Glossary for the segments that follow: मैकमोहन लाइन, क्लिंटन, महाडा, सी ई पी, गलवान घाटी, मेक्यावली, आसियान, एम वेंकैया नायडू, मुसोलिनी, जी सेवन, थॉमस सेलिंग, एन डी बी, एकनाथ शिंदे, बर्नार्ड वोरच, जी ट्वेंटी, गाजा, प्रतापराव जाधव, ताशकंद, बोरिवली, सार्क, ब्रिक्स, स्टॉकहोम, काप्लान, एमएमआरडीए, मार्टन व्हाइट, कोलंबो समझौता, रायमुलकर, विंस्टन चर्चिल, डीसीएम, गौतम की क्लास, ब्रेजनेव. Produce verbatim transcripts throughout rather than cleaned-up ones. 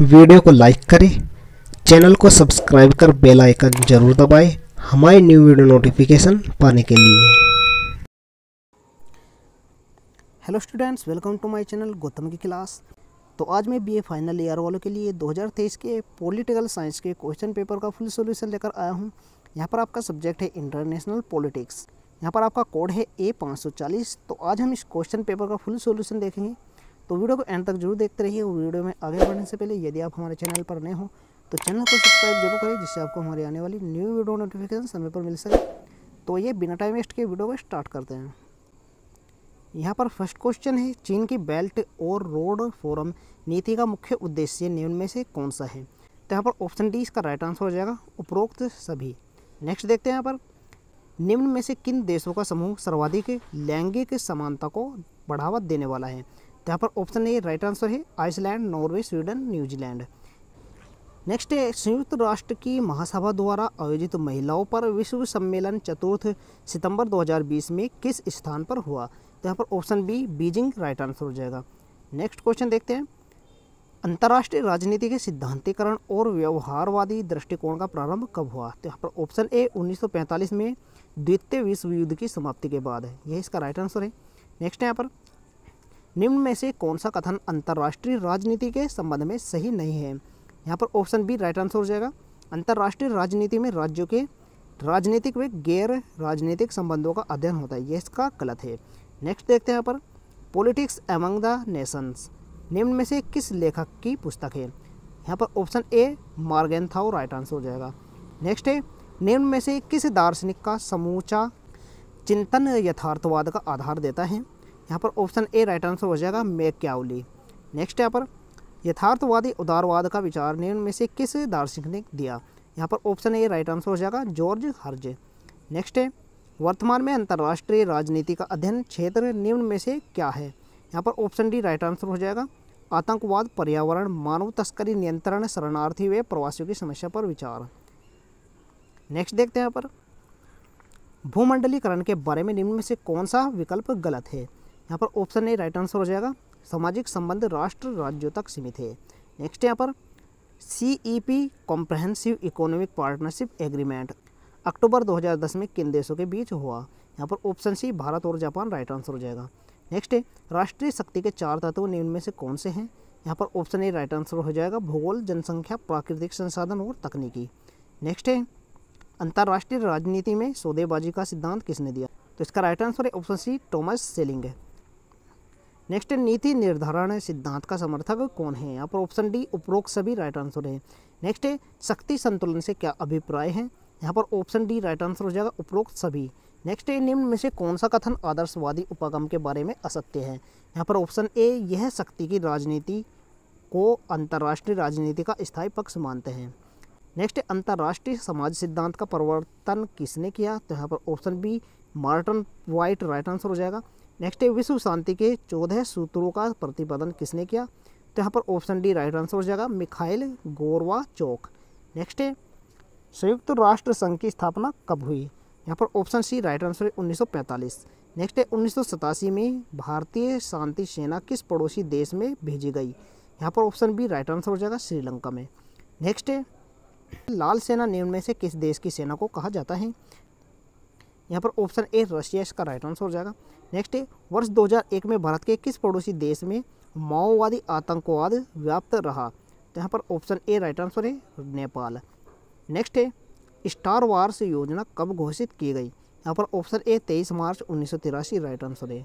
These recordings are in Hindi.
वीडियो को लाइक करें, चैनल को सब्सक्राइब कर बेल आइकन जरूर दबाएं हमारे न्यू वीडियो नोटिफिकेशन पाने के लिए। Hello students, welcome to my channel गौतम की क्लास। तो आज मैं बीए फाइनल ईयर वालों के लिए दो हज़ार तेईस के पॉलिटिकल साइंस के क्वेश्चन पेपर का फुल सॉल्यूशन लेकर आया हूं। यहां पर आपका सब्जेक्ट है इंटरनेशनल पॉलिटिक्स, यहां पर आपका कोड है ए पाँच सौ चालीस। तो आज हम इस क्वेश्चन पेपर का फुल सॉल्यूशन देखेंगे, तो वीडियो को एंड तक जरूर देखते रहिए। वीडियो में आगे बढ़ने से पहले यदि आप हमारे चैनल पर नए हो तो चैनल को सब्सक्राइब जरूर करें, जिससे आपको हमारी आने वाली न्यू वीडियो नोटिफिकेशन समय पर मिल सके। तो ये बिना टाइम वेस्ट के वीडियो को स्टार्ट करते हैं। यहाँ पर फर्स्ट क्वेश्चन है, चीन की बेल्ट और रोड फोरम नीति का मुख्य उद्देश्य निम्न में से कौन सा है? तो यहाँ पर ऑप्शन डी इसका राइट आंसर हो जाएगा, उपरोक्त सभी। नेक्स्ट देखते हैं यहाँ पर, निम्न में से किन देशों का समूह सर्वाधिक लैंगिक समानता को बढ़ावा देने वाला है? तो यहाँ पर ऑप्शन ए राइट आंसर है, Iceland, Norway, Sweden, New Zealand. Next है, संयुक्त राष्ट्र की महासभा द्वारा आयोजित महिलाओं पर विश्व सम्मेलन चतुर्थ सितंबर दो हज़ार बीस में किस स्थान पर हुआ? तो यहाँ पर option B Beijing right answer हो जाएगा। नेक्स्ट क्वेश्चन देखते हैं, अंतर्राष्ट्रीय राजनीति के सिद्धांतीकरण और व्यवहारवादी दृष्टिकोण का प्रारंभ कब हुआ? तो यहाँ पर ऑप्शन ए उन्नीस सौ पैंतालीस में द्वितीय विश्व युद्ध की समाप्ति के बाद है, यह इसका राइट आंसर है। नेक्स्ट है यहाँ पर, निम्न में से कौन सा कथन अंतर्राष्ट्रीय राजनीति के संबंध में सही नहीं है? यहाँ पर ऑप्शन बी राइट आंसर हो जाएगा, अंतर्राष्ट्रीय राजनीति में राज्यों के राजनीतिक व गैर राजनीतिक संबंधों का अध्ययन होता है, यह इसका गलत है। नेक्स्ट देखते हैं यहाँ पर, पॉलिटिक्स एमंग द नेशंस निम्न में से किस लेखक की पुस्तक है? यहाँ पर option A Morgenthau right answer हो जाएगा। नेक्स्ट है, निम्न में से किस दार्शनिक का समूचा चिंतन यथार्थवाद का आधार देता है? यहाँ पर ऑप्शन ए राइट आंसर हो जाएगा, मेक्यावली। नेक्स्ट यहाँ पर, यथार्थवादी उदारवाद का विचार निम्न में से किस दार्शनिक ने दिया? यहाँ पर ऑप्शन ए राइट आंसर हो जाएगा, जॉर्ज हार्जे। नेक्स्ट है, वर्तमान में अंतर्राष्ट्रीय राजनीति का अध्ययन क्षेत्र निम्न में से क्या है? यहाँ पर ऑप्शन डी राइट आंसर हो जाएगा, आतंकवाद, पर्यावरण, मानव तस्करी नियंत्रण, शरणार्थी व प्रवासियों की समस्या पर विचार। नेक्स्ट देखते हैं यहाँ पर, भूमंडलीकरण के बारे में निम्न में से कौन सा विकल्प गलत है? यहाँ पर ऑप्शन ए राइट आंसर हो जाएगा, सामाजिक संबंध राष्ट्र राज्यों तक सीमित है। नेक्स्ट यहाँ पर, सी ई पी comprehensive economic partnership agreement October दो हज़ार दस में किन देशों के बीच हुआ? यहाँ पर ऑप्शन सी भारत और जापान राइट आंसर हो जाएगा। नेक्स्ट है, राष्ट्रीय शक्ति के चार तत्व निम्न में से कौन से हैं? यहाँ पर ऑप्शन ए राइट आंसर हो जाएगा, भूगोल, जनसंख्या, प्राकृतिक संसाधन और तकनीकी। नेक्स्ट है, अंतर्राष्ट्रीय राजनीति में सौदेबाजी का सिद्धांत किसने दिया? तो इसका राइट आंसर है option C थॉमस सेलिंग। Next, नीति निर्धारण सिद्धांत का समर्थक कौन है? यहाँ पर ऑप्शन डी उपरोक्त सभी राइट आंसर है। नेक्स्ट है, शक्ति संतुलन से क्या अभिप्राय है? यहाँ पर ऑप्शन डी राइट आंसर हो जाएगा, उपरोक्त सभी। नेक्स्ट है, निम्न में से कौन सा कथन आदर्शवादी उपागम के बारे में असत्य है? यहाँ पर ऑप्शन ए, यह शक्ति की राजनीति को अंतर्राष्ट्रीय राजनीति का स्थायी पक्ष मानते हैं। नेक्स्ट, अंतर्राष्ट्रीय समाज सिद्धांत का प्रवर्तन किसने किया? तो यहाँ पर option B मार्टन व्हाइट right answer हो जाएगा। नेक्स्ट है, विश्व शांति के चौदह सूत्रों का प्रतिपादन किसने किया? तो यहाँ पर ऑप्शन डी राइट आंसर हो जाएगा, मिखाइल गोरवा चौक। नेक्स्ट है, संयुक्त राष्ट्र संघ की स्थापना कब हुई? यहाँ पर ऑप्शन सी राइट आंसर है, उन्नीस सौ पैंतालीस। नेक्स्ट है, उन्नीस सौ सतासी में भारतीय शांति सेना किस पड़ोसी देश में भेजी गई? यहाँ पर ऑप्शन बी राइट आंसर हो जाएगा, श्रीलंका में। नेक्स्ट है, लाल सेना निम्न में से किस देश की सेना को कहा जाता है? यहाँ पर ऑप्शन ए रशिया इसका राइट आंसर हो जाएगा। नेक्स्ट है, वर्ष दो हज़ार एक में भारत के किस पड़ोसी देश में माओवादी आतंकवाद व्याप्त रहा? तो यहाँ पर ऑप्शन ए राइट आंसर है, नेपाल। नेक्स्ट है, स्टार वार्स योजना कब घोषित की गई? यहाँ पर ऑप्शन ए तेईस मार्च उन्नीस सौ तिरासी राइट आंसर है।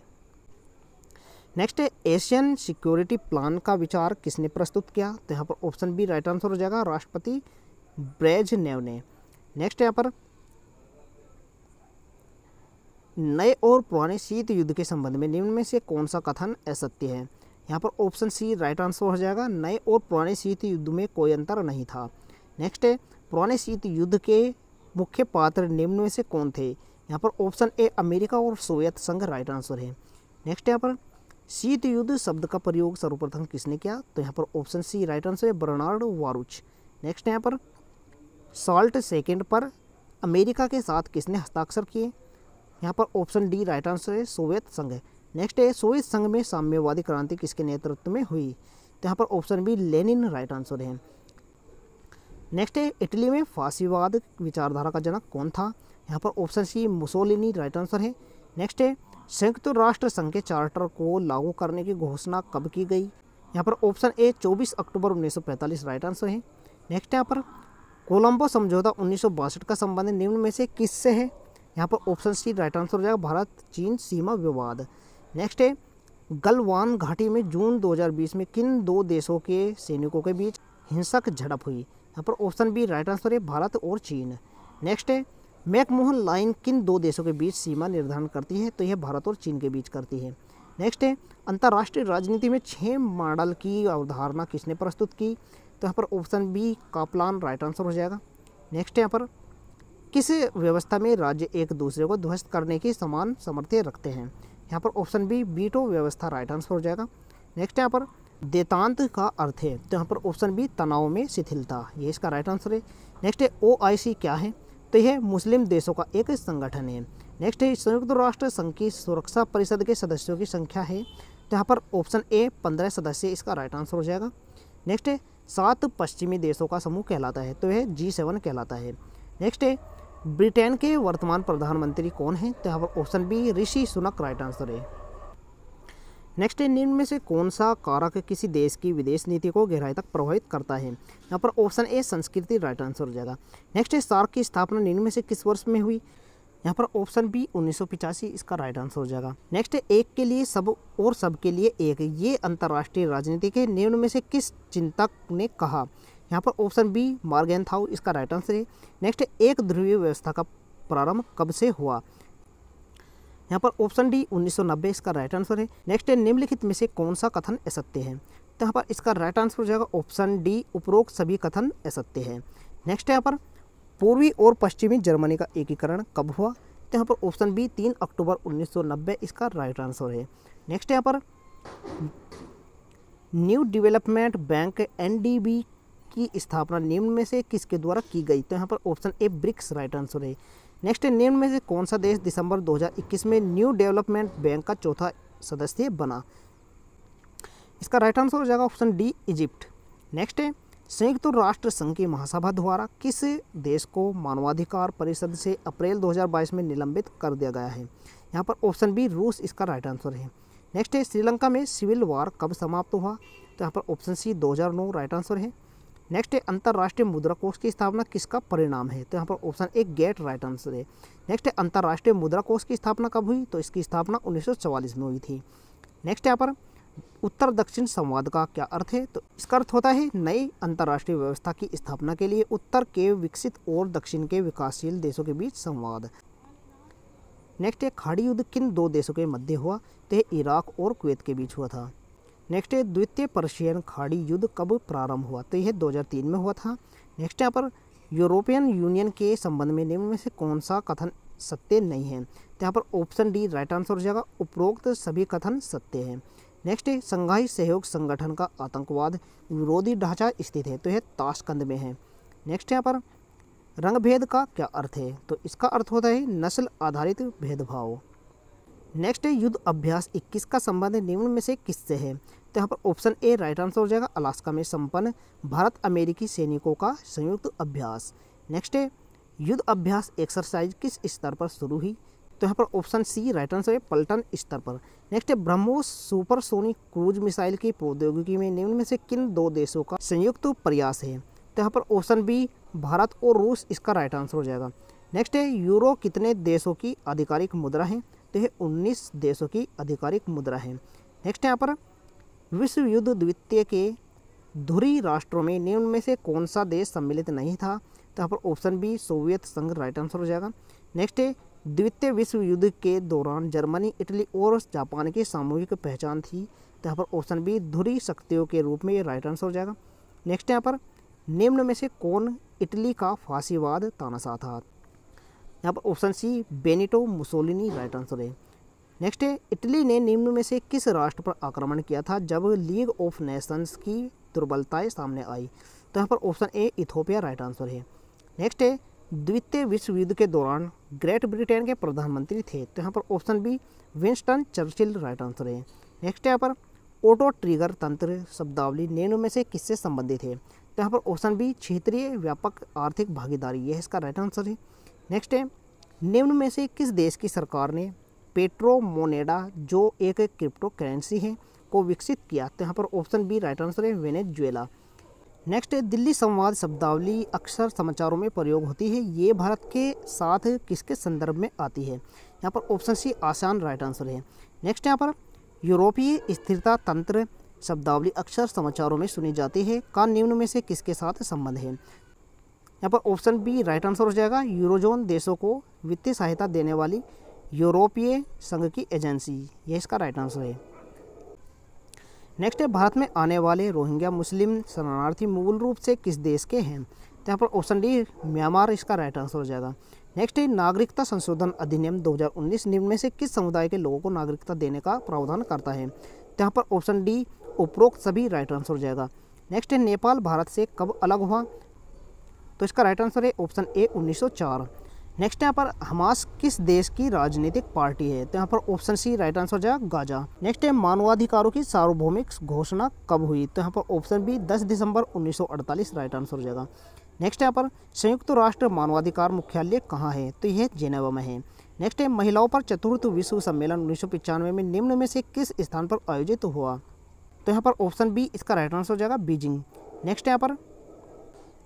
नेक्स्ट है, एशियन सिक्योरिटी प्लान का विचार किसने प्रस्तुत किया? तो यहाँ पर ऑप्शन बी राइट आंसर हो जाएगा, राष्ट्रपति ब्रेजनेव ने। नेक्स्ट यहाँ पर, नए और पुराने शीत युद्ध के संबंध में निम्न में से कौन सा कथन असत्य है? यहाँ पर ऑप्शन सी राइट आंसर हो जाएगा, नए और पुराने शीत युद्ध में कोई अंतर नहीं था। नेक्स्ट है, पुराने शीत युद्ध के मुख्य पात्र निम्न में से कौन थे? यहाँ पर ऑप्शन ए अमेरिका और सोवियत संघ राइट आंसर है। नेक्स्ट यहाँ पर, शीत युद्ध शब्द का प्रयोग सर्वप्रथम किसने किया? तो यहाँ पर ऑप्शन सी राइट आंसर है, बर्नार्ड वोरच। नेक्स्ट यहाँ पर, साल्ट सेकेंड पर अमेरिका के साथ किसने हस्ताक्षर किए? यहाँ पर ऑप्शन डी राइट आंसर है, सोवियत संघ। नेक्स्ट है, सोवियत संघ में साम्यवादी क्रांति किसके नेतृत्व में हुई? तो यहाँ पर option B Lenin right answer है। नेक्स्ट है इटली में फासीवाद विचारधारा का जनक कौन था, यहाँ पर option C मुसोलिनी right answer है। नेक्स्ट है संयुक्त राष्ट्र संघ के चार्टर को लागू करने की घोषणा कब की गई, यहाँ पर ऑप्शन ए चौबीस अक्टूबर उन्नीस सौ पैंतालीस राइट आंसर है। नेक्स्ट यहाँ पर कोलंबो समझौता उन्नीस सौ बासठ का संबंध निम्न में से किस से है, यहाँ पर ऑप्शन सी राइट आंसर हो जाएगा भारत चीन सीमा विवाद। नेक्स्ट है गलवान घाटी में जून दो हज़ार बीस में किन दो देशों के सैनिकों के बीच हिंसक झड़प हुई, यहाँ पर ऑप्शन बी राइट आंसर है भारत और चीन। नेक्स्ट है मैकमोहन लाइन किन दो देशों के बीच सीमा निर्धारण करती है, तो यह भारत और चीन के बीच करती है। नेक्स्ट है अंतर्राष्ट्रीय राजनीति में छः मॉडल की अवधारणा किसने प्रस्तुत की, तो यहाँ पर option B काप्लान right answer हो जाएगा। नेक्स्ट यहाँ पर किस व्यवस्था में राज्य एक दूसरे को ध्वस्त करने की समान सामर्थ्य रखते हैं, यहाँ पर ऑप्शन बी बीटो व्यवस्था राइट आंसर हो जाएगा। नेक्स्ट यहाँ पर देतांत का अर्थ है, तो यहाँ पर ऑप्शन बी तनाव में शिथिलता, ये इसका राइट आंसर है। नेक्स्ट है ओ आई सी क्या है, तो यह मुस्लिम देशों का एक संगठन है। नेक्स्ट है संयुक्त राष्ट्र संघ की सुरक्षा परिषद के सदस्यों की संख्या है, तो यहाँ पर ऑप्शन ए पंद्रह सदस्य इसका राइट आंसर हो जाएगा। नेक्स्ट है सात पश्चिमी देशों का समूह कहलाता है, तो यह जी सेवन कहलाता है। नेक्स्ट है ब्रिटेन के वर्तमान प्रधानमंत्री कौन हैं, तो यहाँ पर option B Rishi Sunak right answer है। नेक्स्ट है निम्न में से कौन सा कारक किसी देश की विदेश नीति को गहराई तक प्रभावित करता है, यहाँ पर ऑप्शन ए संस्कृति राइट आंसर हो जाएगा। नेक्स्ट है सार्क की स्थापना निम्न में से किस वर्ष में हुई, यहाँ पर ऑप्शन बी उन्नीस सौ पिचासी इसका राइट आंसर हो जाएगा। नेक्स्ट है एक के लिए सब और सब के लिए एक, ये अंतर्राष्ट्रीय राजनीति के निम्न में से किस चिंतक ने कहा, यहाँ पर ऑप्शन बी मॉर्गेंथाउ इसका राइट आंसर है। नेक्स्ट है एक ध्रुवीय व्यवस्था का प्रारंभ कब से हुआ, यहाँ पर ऑप्शन डी उन्नीस सौ नब्बे इसका राइट आंसर है। नेक्स्ट है निम्नलिखित में से कौन सा कथन असत्य है, तो यहाँ पर इसका राइट आंसर हो जाएगा ऑप्शन डी उपरोक्त सभी कथन असत्य है। नेक्स्ट है यहाँ पर पूर्वी और पश्चिमी जर्मनी का एकीकरण कब हुआ, तो यहाँ पर ऑप्शन बी तीन अक्टूबर उन्नीस सौ नब्बे इसका राइट आंसर है। नेक्स्ट यहाँ पर New Development Bank एन डी बी की स्थापना निम्न में से किसके द्वारा की गई, तो यहाँ पर option A ब्रिक्स right answer है। नेक्स्ट निम्न में से कौन सा देश दिसंबर दो हज़ार इक्कीस में न्यू डेवलपमेंट बैंक का चौथा सदस्य बना, इसका राइट आंसर हो जाएगा ऑप्शन डी इजिप्ट। नेक्स्ट है संयुक्त राष्ट्र संघ की महासभा द्वारा किस देश को मानवाधिकार परिषद से अप्रैल दो हज़ार बाईस में निलंबित कर दिया गया है, यहाँ पर ऑप्शन बी रूस इसका राइट आंसर है। नेक्स्ट है श्रीलंका में सिविल वॉर कब समाप्त हुआ, तो यहाँ पर ऑप्शन सी दो हज़ार नौ राइट आंसर है। नेक्स्ट है अंतर्राष्ट्रीय मुद्रा कोष की स्थापना किसका परिणाम है, तो यहाँ पर option A GATT right answer है। नेक्स्ट है अंतर्राष्ट्रीय मुद्रा कोष की स्थापना कब हुई, तो इसकी स्थापना उन्नीस सौ चौवालीस में हुई थी। नेक्स्ट यहाँ पर उत्तर दक्षिण संवाद का क्या अर्थ है, तो इसका अर्थ होता है नई अंतर्राष्ट्रीय व्यवस्था की स्थापना के लिए उत्तर के विकसित और दक्षिण के विकासशील देशों के बीच संवाद। नेक्स्ट है खाड़ी युद्ध किन दो देशों के मध्य हुआ, तो यह इराक और कुवैत के बीच हुआ था। नेक्स्ट है द्वितीय पर्शियन खाड़ी युद्ध कब प्रारंभ हुआ, तो यह दो हज़ार तीन में हुआ था। नेक्स्ट यहाँ पर यूरोपियन यूनियन के संबंध में निम्न में से कौन सा कथन सत्य नहीं है, तो यहाँ पर ऑप्शन डी राइट आंसर हो जाएगा उपरोक्त सभी कथन सत्य हैं। नेक्स्ट है शंघाई सहयोग संगठन का आतंकवाद विरोधी ढांचा स्थित है, तो यह ताशकंद में है। नेक्स्ट यहाँ पर रंगभेद का क्या अर्थ है, तो इसका अर्थ होता है नस्ल आधारित भेदभाव। नेक्स्ट है युद्ध अभ्यास इक्कीस का संबंध निम्न में से किससे है, तो यहाँ पर ऑप्शन ए राइट आंसर हो जाएगा अलास्का में संपन्न भारत अमेरिकी सैनिकों का संयुक्त अभ्यास। नेक्स्ट है युद्ध अभ्यास एक्सरसाइज किस स्तर पर शुरू हुई, तो यहाँ पर ऑप्शन सी राइट आंसर है पल्टन स्तर पर। नेक्स्ट है ब्रह्मोस सुपरसोनिक क्रूज मिसाइल की प्रौद्योगिकी में निम्न में से किन दो देशों का संयुक्त प्रयास है, तो यहाँ पर ऑप्शन बी भारत और रूस इसका राइट आंसर हो जाएगा। नेक्स्ट है यूरो कितने देशों की आधिकारिक मुद्रा है, तो यह उन्नीस देशों की आधिकारिक मुद्रा है। नेक्स्ट यहाँ पर विश्व युद्ध द्वितीय के धुरी राष्ट्रों में निम्न में से कौन सा देश सम्मिलित नहीं था, तो यहाँ पर ऑप्शन बी सोवियत संघ राइट आंसर हो जाएगा। नेक्स्ट है द्वितीय विश्व युद्ध के दौरान जर्मनी इटली और जापान की सामूहिक पहचान थी, तो यहाँ पर ऑप्शन बी धुरी शक्तियों के रूप में राइट आंसर हो जाएगा। नेक्स्ट यहाँ पर निम्न में से कौन इटली का फासीवाद तानाशाह था, यहाँ पर option C Benito मुसोलिनी right answer है। नेक्स्ट है इटली ने निम्न में से किस राष्ट्र पर आक्रमण किया था जब लीग ऑफ नेशंस की दुर्बलताएं सामने आई, तो यहाँ पर option A Ethiopia right answer है। नेक्स्ट है द्वितीय विश्व युद्ध के दौरान ग्रेट ब्रिटेन के प्रधानमंत्री थे, तो यहाँ पर option B विंस्टन चर्चिल right answer है। नेक्स्ट यहाँ पर ऑटो ट्रिगर तंत्र शब्दावली निम्न में से किससे संबंधित है? तो यहाँ पर ऑप्शन बी क्षेत्रीय व्यापक आर्थिक भागीदारी, यह इसका राइट आंसर है। नेक्स्ट है, निम्न में से किस देश की सरकार ने पेट्रोमोनेडा जो एक क्रिप्टो करेंसी है को विकसित किया? तो यहाँ पर ऑप्शन बी राइट आंसर है वेनेजुएला। नेक्स्ट है, दिल्ली संवाद शब्दावली अक्सर समाचारों में प्रयोग होती है, ये भारत के साथ किसके संदर्भ में आती है? यहाँ पर ऑप्शन सी आसान राइट आंसर है। नेक्स्ट यहाँ पर यूरोपीय स्थिरता तंत्र शब्दावली अक्सर समाचारों में सुनी जाती है का निम्न में से किसके साथ संबंध है? यहाँ पर ऑप्शन बी राइट आंसर हो जाएगा यूरोजोन देशों को वित्तीय सहायता देने वाली यूरोपीय संघ की एजेंसी, यह इसका राइट आंसर है। नेक्स्ट है, भारत में आने वाले रोहिंग्या मुस्लिम शरणार्थी मूल रूप से किस देश के हैं? तो यहाँ पर ऑप्शन डी म्यांमार, इसका राइट आंसर हो जाएगा। नेक्स्ट है, नागरिकता संशोधन अधिनियम दो हज़ार उन्नीस निम्न में से किस समुदाय के लोगों को नागरिकता देने का प्रावधान करता है? तो यहाँ पर ऑप्शन डी उपरोक्त सभी राइट आंसर हो जाएगा। नेक्स्ट है, नेपाल भारत से कब अलग हुआ? तो इसका राइट आंसर है ऑप्शन ए उन्नीस सौ चार। नेक्स्ट यहाँ पर हमास किस देश की राजनीतिक पार्टी है? तो यहाँ पर ऑप्शन सी राइट आंसर हो जाएगा गाजा। नेक्स्ट है, मानवाधिकारों की सार्वभौमिक घोषणा कब हुई? तो यहाँ पर ऑप्शन बी दस दिसंबर उन्नीस सौ अड़तालीस राइट आंसर हो जाएगा। नेक्स्ट यहाँ पर संयुक्त राष्ट्र मानवाधिकार मुख्यालय कहाँ है? तो यह जेनेवा में है। नेक्स्ट है, महिलाओं पर चतुर्थ विश्व सम्मेलन उन्नीस सौ पचानवे में निम्न में से किस स्थान पर आयोजित हुआ? तो यहाँ पर ऑप्शन बी इसका राइट आंसर हो जाएगा बीजिंग। नेक्स्ट यहाँ पर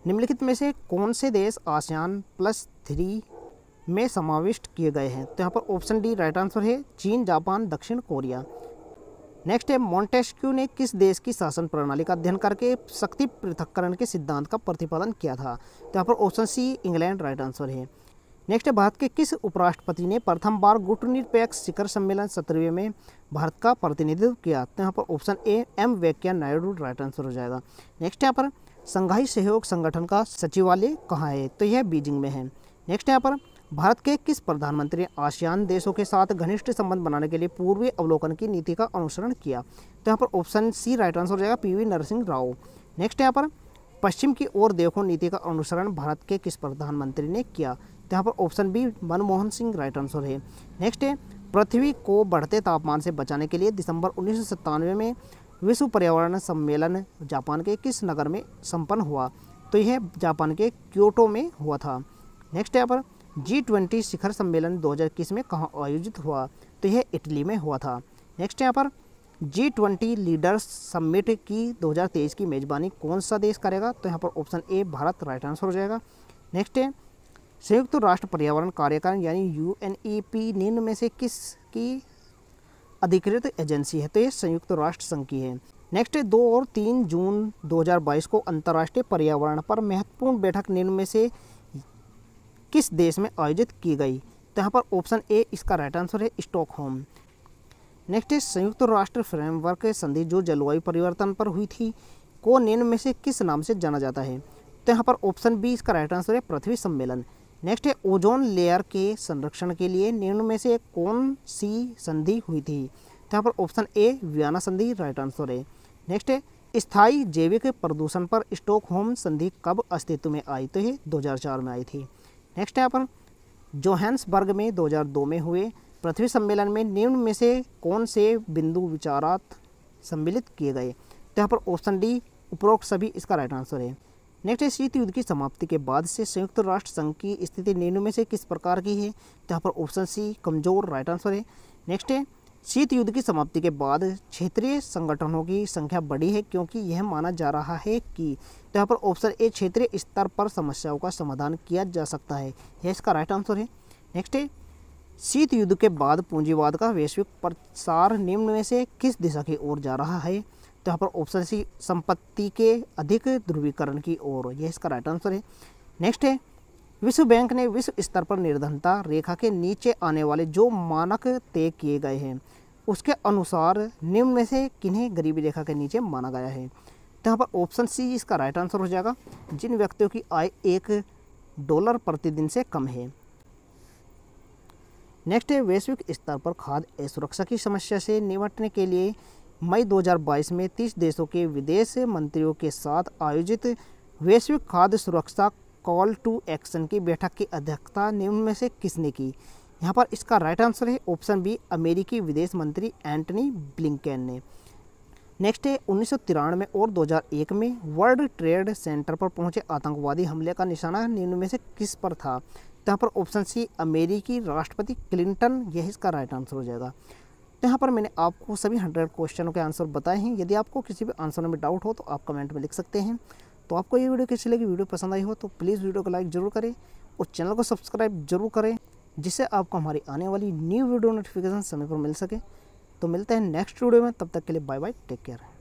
निम्नलिखित में से कौन से देश आसियान प्लस थ्री में समाविष्ट किए गए हैं? तो यहाँ पर ऑप्शन डी राइट आंसर है चीन, जापान, दक्षिण कोरिया। नेक्स्ट है, मॉन्टेस्क्यू ने किस देश की शासन प्रणाली का अध्ययन करके शक्ति पृथक्करण के सिद्धांत का प्रतिपादन किया था? तो यहाँ पर option C England right answer है। नेक्स्ट है, भारत के किस उपराष्ट्रपति ने प्रथम बार गुटनिरपेक्ष शिखर सम्मेलन सत्रहवें में भारत का प्रतिनिधित्व किया? तो यहाँ पर option A एम वेंकैया नायडू right answer हो जाएगा। नेक्स्ट यहाँ पर शंघाई सहयोग संगठन का सचिवालय कहाँ है? तो यह बीजिंग में है। नेक्स्ट यहाँ पर भारत के किस प्रधानमंत्री ने आसियान देशों के साथ घनिष्ठ संबंध बनाने के लिए पूर्वी अवलोकन की नीति का अनुसरण किया? तो यहाँ पर ऑप्शन सी राइट आंसर हो जाएगा पीवी नरसिंह राव। नेक्स्ट यहाँ पर पश्चिम की ओर देखो नीति का अनुसरण भारत के किस प्रधानमंत्री ने किया? तो यहाँ पर option B Manmohan Singh right answer है। नेक्स्ट है, पृथ्वी को बढ़ते तापमान से बचाने के लिए दिसंबर उन्नीस सौ सत्तानवे में विश्व पर्यावरण सम्मेलन जापान के किस नगर में संपन्न हुआ? तो यह जापान के क्योटो में हुआ था। नेक्स्ट यहाँ पर जी ट्वेंटी शिखर सम्मेलन दो हज़ार इक्कीस में कहाँ आयोजित हुआ? तो यह इटली में हुआ था। नेक्स्ट यहाँ पर जी ट्वेंटी लीडर्स समिट की दो हज़ार तेईस की मेजबानी कौन सा देश करेगा? तो यहाँ पर option A Bharat right answer हो जाएगा। नेक्स्ट है, संयुक्त राष्ट्र पर्यावरण कार्यक्रम यानी यू एन ई पी निम्न में से किसकी अधिकृत एजेंसी है? तो ये संयुक्त राष्ट्र संघ की है। नेक्स्ट दो और तीन जून दो हज़ार बाईस को अंतर्राष्ट्रीय पर्यावरण पर महत्वपूर्ण बैठक निम्न में से किस देश में आयोजित की गई? तो यहाँ पर ऑप्शन ए इसका राइट आंसर है स्टॉकहोम। नेक्स्ट संयुक्त राष्ट्र फ्रेमवर्क संधि जो जलवायु परिवर्तन पर हुई थी को निम्न में से किस नाम से जाना जाता है? तो यहाँ पर ऑप्शन बी इसका राइट आंसर है पृथ्वी सम्मेलन। नेक्स्ट है, ओजोन लेयर के संरक्षण के लिए निम्न में से कौन सी संधि हुई थी? तो यहाँ पर ऑप्शन ए वियना संधि राइट आंसर है। नेक्स्ट है, स्थायी जैविक प्रदूषण पर स्टॉकहोम संधि कब अस्तित्व में आई? तो ये दो हज़ार चार में आई थी। नेक्स्ट यहाँ पर जोहान्सबर्ग में दो हज़ार दो में हुए पृथ्वी सम्मेलन में निम्न में से कौन से बिंदु विचारात सम्मिलित किए गए? तो यहाँ पर ऑप्शन डी उपरोक्त सभी इसका राइट आंसर है। नेक्स्ट है, शीत युद्ध की समाप्ति के बाद से संयुक्त राष्ट्र संघ की स्थिति निम्न में से किस प्रकार की है? तो यहाँ पर ऑप्शन सी कमजोर राइट आंसर है। नेक्स्ट है, शीत युद्ध की समाप्ति के बाद क्षेत्रीय संगठनों की संख्या बढ़ी है क्योंकि यह माना जा रहा है कि, तो यहाँ पर ऑप्शन ए क्षेत्रीय स्तर पर समस्याओं का समाधान किया जा सकता है, यह इसका राइट आंसर है। नेक्स्ट है, शीत युद्ध के बाद पूंजीवाद का वैश्विक प्रसार निम्न में से किस दिशा की ओर जा रहा है? तो यहाँ पर ऑप्शन सी संपत्ति के अधिक ध्रुवीकरण की ओर, यह इसका राइट आंसर है। नेक्स्ट है, विश्व बैंक ने विश्व स्तर पर निर्धनता रेखा के नीचे आने वाले जो मानक तय किए गए हैं उसके अनुसार निम्न में से किन्हें गरीबी रेखा के नीचे माना गया है? तो यहाँ पर ऑप्शन सी इसका राइट आंसर हो जाएगा जिन व्यक्तियों की आय एक डॉलर प्रतिदिन से कम है। नेक्स्ट है, वैश्विक स्तर पर खाद्य असुरक्षा की समस्या से निपटने के लिए मई दो हज़ार बाईस में तीस देशों के विदेश मंत्रियों के साथ आयोजित वैश्विक खाद्य सुरक्षा कॉल टू एक्शन की बैठक की अध्यक्षता निम्न में से किसने की? यहाँ पर इसका राइट आंसर है ऑप्शन बी अमेरिकी विदेश मंत्री एंटनी ब्लिंकन ने। नेक्स्ट है उन्नीस सौ तिरानवे और दो हज़ार एक में वर्ल्ड ट्रेड सेंटर पर पहुंचे आतंकवादी हमले का निशाना निम्न में से किस पर था? यहाँ पर ऑप्शन सी अमेरिकी राष्ट्रपति क्लिंटन, यह इसका राइट आंसर हो जाएगा। यहाँ पर मैंने आपको सभी हंड्रेड क्वेश्चनों के आंसर बताए हैं। यदि आपको किसी भी आंसर में डाउट हो तो आप कमेंट में लिख सकते हैं। तो आपको ये वीडियो कैसी लगी, वीडियो पसंद आई हो तो प्लीज़ वीडियो को लाइक ज़रूर करें और चैनल को सब्सक्राइब जरूर करें, जिससे आपको हमारी आने वाली न्यू वीडियो नोटिफिकेशन समय पर मिल सके। तो मिलते हैं नेक्स्ट वीडियो में, तब तक के लिए बाय बाय, टेक केयर।